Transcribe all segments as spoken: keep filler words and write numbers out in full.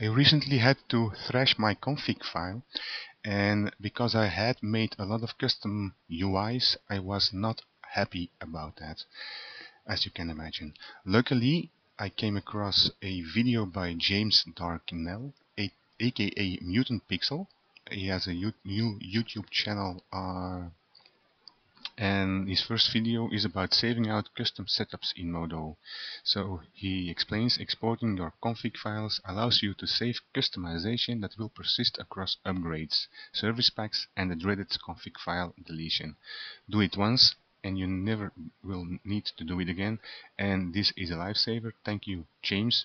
I recently had to thrash my config file, and because I had made a lot of custom U Is, I was not happy about that, as you can imagine. Luckily, I came across a video by James Darknell, aka Mutant Pixel. He has a new YouTube channel, uh, and his first video is about saving out custom setups in Modo. So he explains exporting your config files allows you to save customization that will persist across upgrades, service packs, and the dreaded config file deletion. Do it once and you never will need to do it again, and this is a lifesaver. Thank you, James.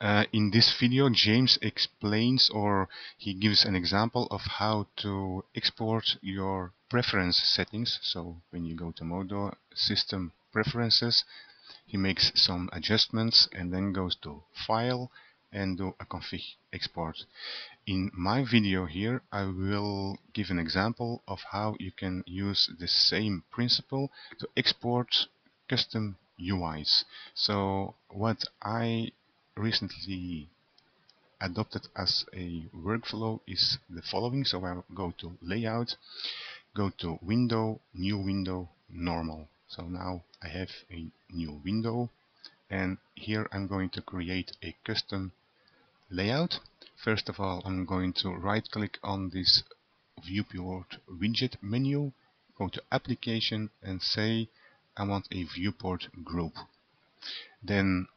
Uh, in this video, James explains, or he gives an example of how to export your preference settings. So when you go to Modo, System, Preferences, he makes some adjustments and then goes to File and do a config export. In my video here, I will give an example of how you can use the same principle to export custom U Is. So what I recently adopted as a workflow is the following. So I'll go to Layout, go to Window, New Window, Normal. So now I have a new window, and here I'm going to create a custom layout. First of all, I'm going to right click on this viewport widget menu, go to Application and say I want a viewport group. Then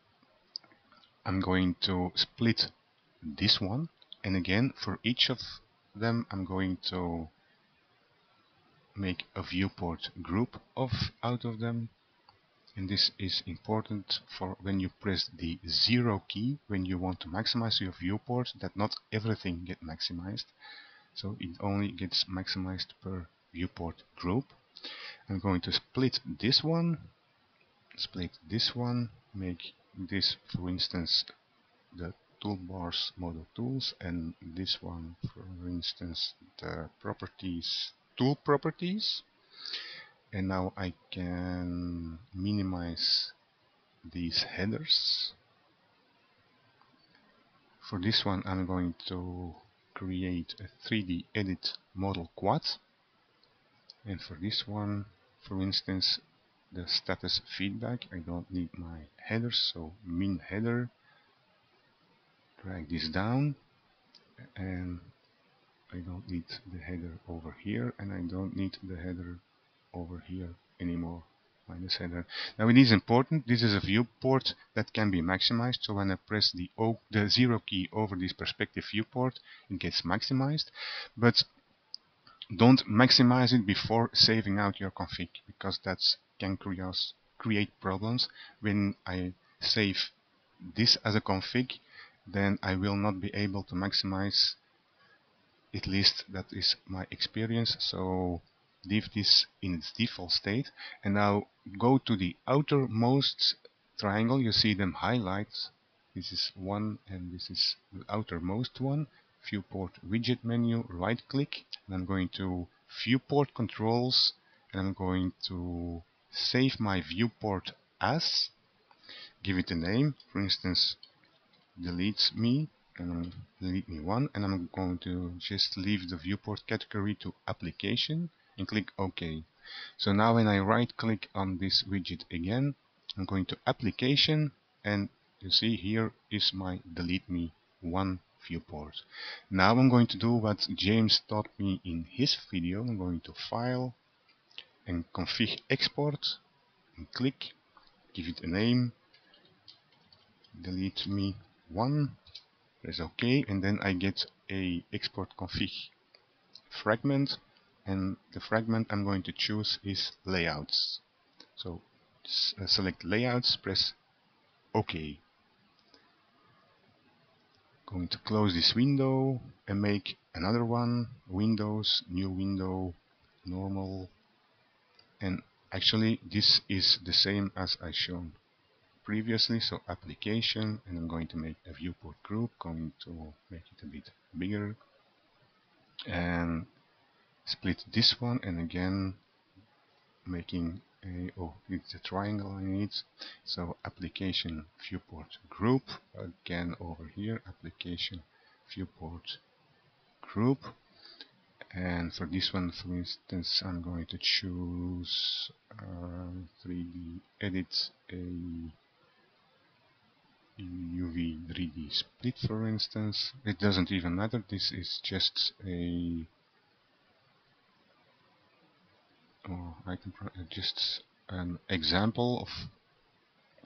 I'm going to split this one, and again for each of them I'm going to make a viewport group of out of them, and this is important for when you press the zero key when you want to maximize your viewport, that not everything gets maximized, so it only gets maximized per viewport group. I'm going to split this one, split this one, make this, for instance, the toolbars Modo tools, and this one, for instance, the properties tool properties. And now I can minimize these headers. For this one, I'm going to create a three D edit model quad, and for this one, for instance, the status feedback. I don't need my headers, so min header, drag this down, and I don't need the header over here, and I don't need the header over here anymore, minus header. Now it is important, this is a viewport that can be maximized, so when I press the, o, the zero key over this perspective viewport, it gets maximized, but don't maximize it before saving out your config, because that's can create problems. When I save this as a config, then I will not be able to maximize, at least that is my experience. So leave this in its default state, and now go to the outermost triangle. You see them highlights, this is one and this is the outermost one. Viewport widget menu, right click, and I'm going to viewport controls, and I'm going to save my viewport as, give it a name, for instance, delete me, and delete me one, and I'm going to just leave the viewport category to application and click OK. So now when I right click on this widget again, I'm going to application, and you see here is my delete me one viewport. Now I'm going to do what James taught me in his video. I'm going to File and config export, and click, give it a name, delete me one, press OK, and then I get a export config fragment, and the fragment I'm going to choose is layouts. So uh, select layouts, press OK. Going to close this window and make another one, Windows, New Window, Normal. And actually this is the same as I shown previously, so application, and I'm going to make a viewport group, going to make it a bit bigger, and split this one, and again making uh, oh, it's a triangle I need. So application viewport group, again over here, application viewport group. And for this one, for instance, I'm going to choose uh, three D edit a U V three D split, for instance. It doesn't even matter. This is just a oh, I can just an example of.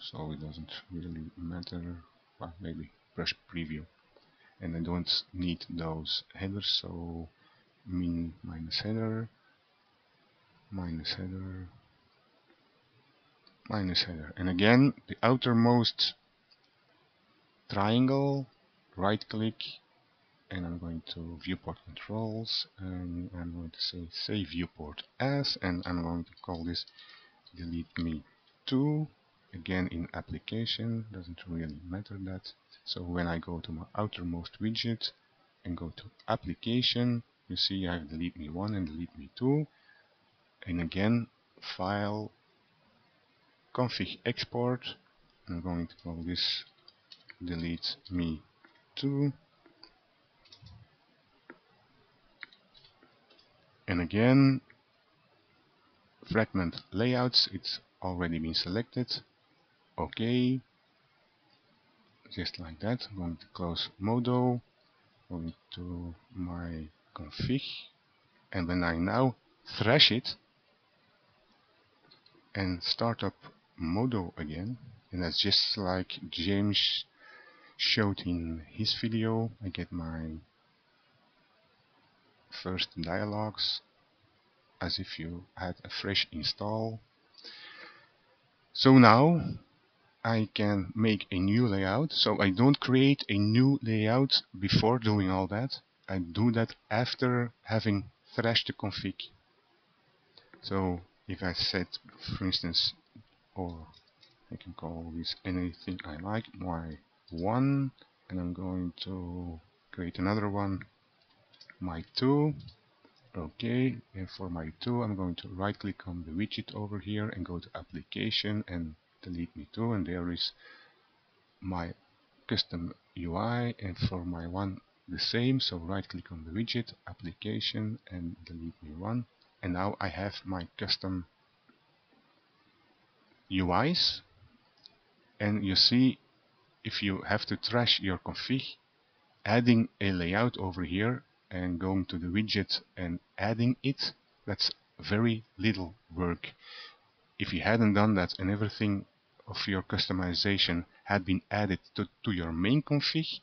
So it doesn't really matter. Well, maybe brush preview, and I don't need those headers. So min minus header, minus header, minus header, and again the outermost triangle, right click, and I'm going to viewport controls, and I'm going to say save viewport as, and I'm going to call this delete me too, again in application, doesn't really matter that. So when I go to my outermost widget and go to application, you see I have delete me one and delete me two, and again file config export. I'm going to call this delete me two, and again fragment layouts, it's already been selected. Okay, just like that. I'm going to close Modo, going to my config, and when I now thrash it and start up Modo again, and that's just like James showed in his video, I get my first dialogues as if you had a fresh install. So now I can make a new layout, so I don't create a new layout before doing all that. I do that after having thrashed the config. So if I set, for instance, or I can call this anything I like, my one, and I'm going to create another one, my two. Okay, and for my two, I'm going to right click on the widget over here and go to application and delete me two, and there is my custom U I. And for my one, the same, so right click on the widget, application, and delete me one, and now I have my custom U Is. And you see, if you have to trash your config, adding a layout over here and going to the widget and adding it, that's very little work. If you hadn't done that and everything of your customization had been added to, to your main config,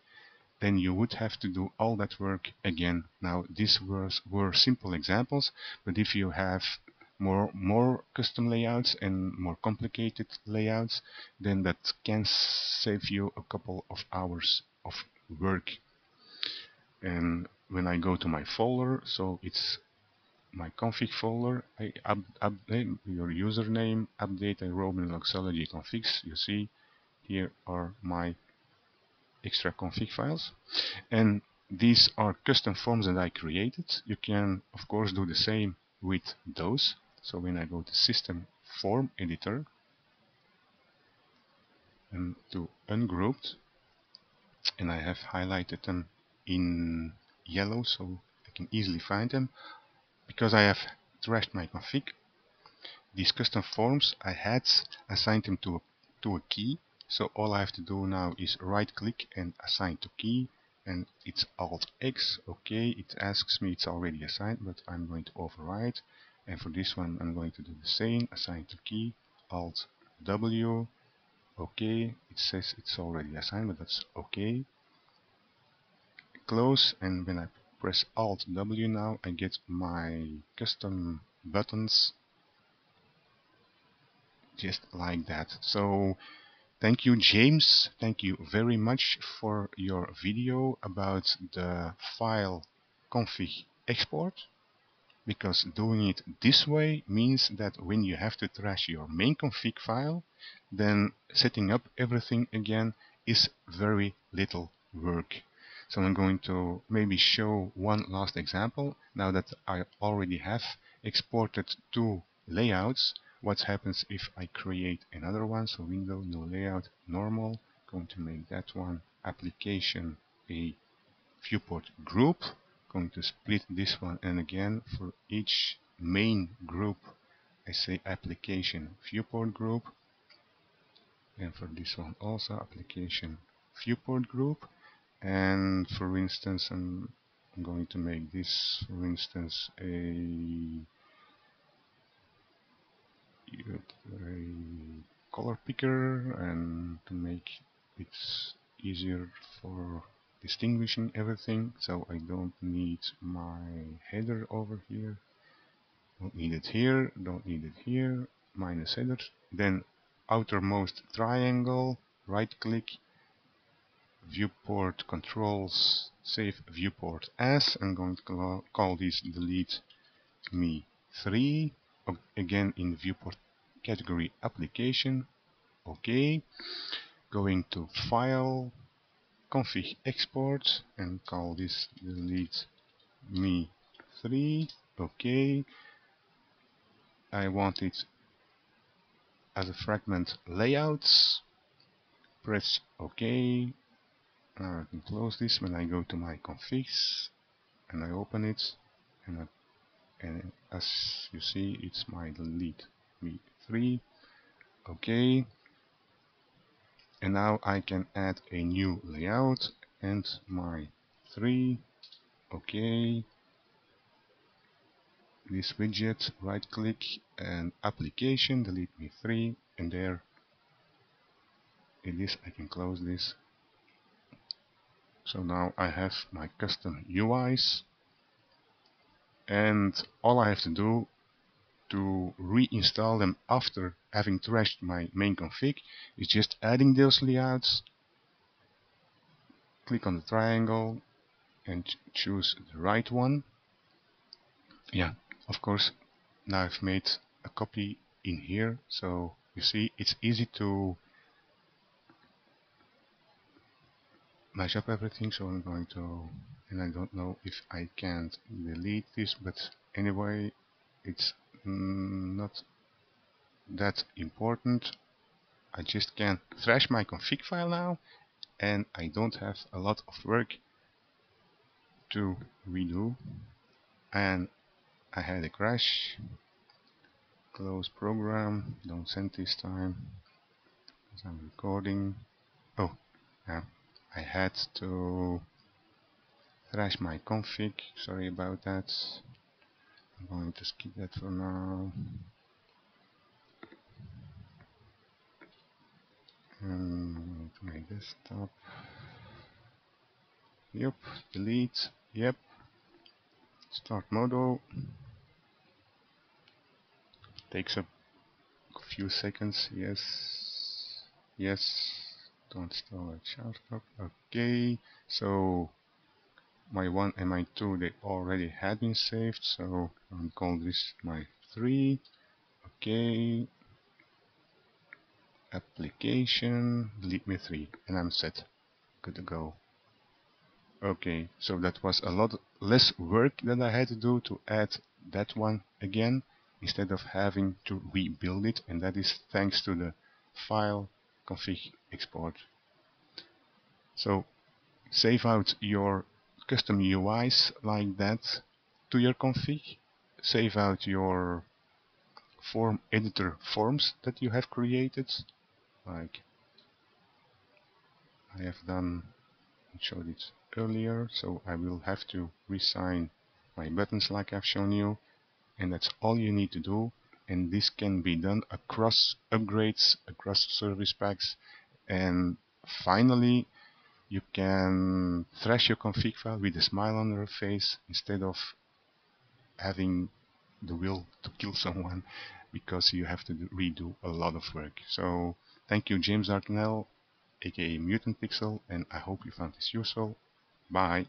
then you would have to do all that work again. Now these were, were simple examples, but if you have more more custom layouts and more complicated layouts, then that can save you a couple of hours of work. And when I go to my folder, so it's my config folder, I up, update your username, update a Roman Luxology configs. You see, here are my extra config files, and these are custom forms that I created. You can of course do the same with those. So when I go to system form editor and to ungrouped, and I have highlighted them in yellow so I can easily find them, because I have trashed my config. These custom forms, I had assigned them to a, to a key. So all I have to do now is right click and assign to key, and it's Alt X. Okay, it asks me, it's already assigned, but I'm going to override. And for this one I'm going to do the same, assign to key, Alt W. Okay, it says it's already assigned, but that's okay. Close, and when I press Alt W now, I get my custom buttons just like that. So thank you, James, thank you very much for your video about the file config export, because doing it this way means that when you have to trash your main config file, then setting up everything again is very little work. So I'm going to maybe show one last example. Now that I already have exported two layouts, what happens if I create another one. So window, new layout, normal, going to make that one application a viewport group, going to split this one, and again for each main group I say application viewport group, and for this one also application viewport group. And for instance, I'm going to make this, for instance, a, a color picker, and to make it easier for distinguishing everything, so I don't need my header over here, don't need it here, don't need it here, minus header. Then outermost triangle, right click, viewport controls, save viewport as. I'm going to call this delete me three, again in viewport category application, OK. Going to file, config export, and call this delete me three, OK. I want it as a fragment layouts, press OK. Now I can close this. When I go to my configs and I open it, and, I, and as you see, it's my delete me three. OK. And now I can add a new layout and my three. OK. This widget, right click and application, delete me three, and there it is. I can close this. So now I have my custom U Is, and all I have to do to reinstall them after having trashed my main config is just adding those layouts, click on the triangle and ch choose the right one. Yeah, of course, now I've made a copy in here, so you see it's easy to match up everything. So I'm going to, and I don't know if I can't delete this, but anyway, it's mm, not that important. I just can trash my config file now, and I don't have a lot of work to redo. And I had a crash. Close program, don't send this time because I'm recording. Oh, yeah. I had to trash my config, sorry about that. I'm going to skip that for now. And my desktop. Yep, delete, yep. Start Modo. Takes a few seconds, yes, yes. Don't install a chart. Okay, so my one and my two, they already had been saved, so I'm call this my three. Okay, application, delete me three, and I'm set, good to go. Okay, so that was a lot less work that I had to do to add that one again, instead of having to rebuild it, and that is thanks to the file config export. So save out your custom U Is like that to your config, save out your form editor forms that you have created, like I have done, I showed it earlier, so I will have to resign my buttons like I've shown you, and that's all you need to do. And this can be done across upgrades, across service packs, and finally you can thrash your config file with a smile on your face instead of having the will to kill someone because you have to redo a lot of work. So thank you, James Darknell, aka Mutant Pixel, and I hope you found this useful. Bye.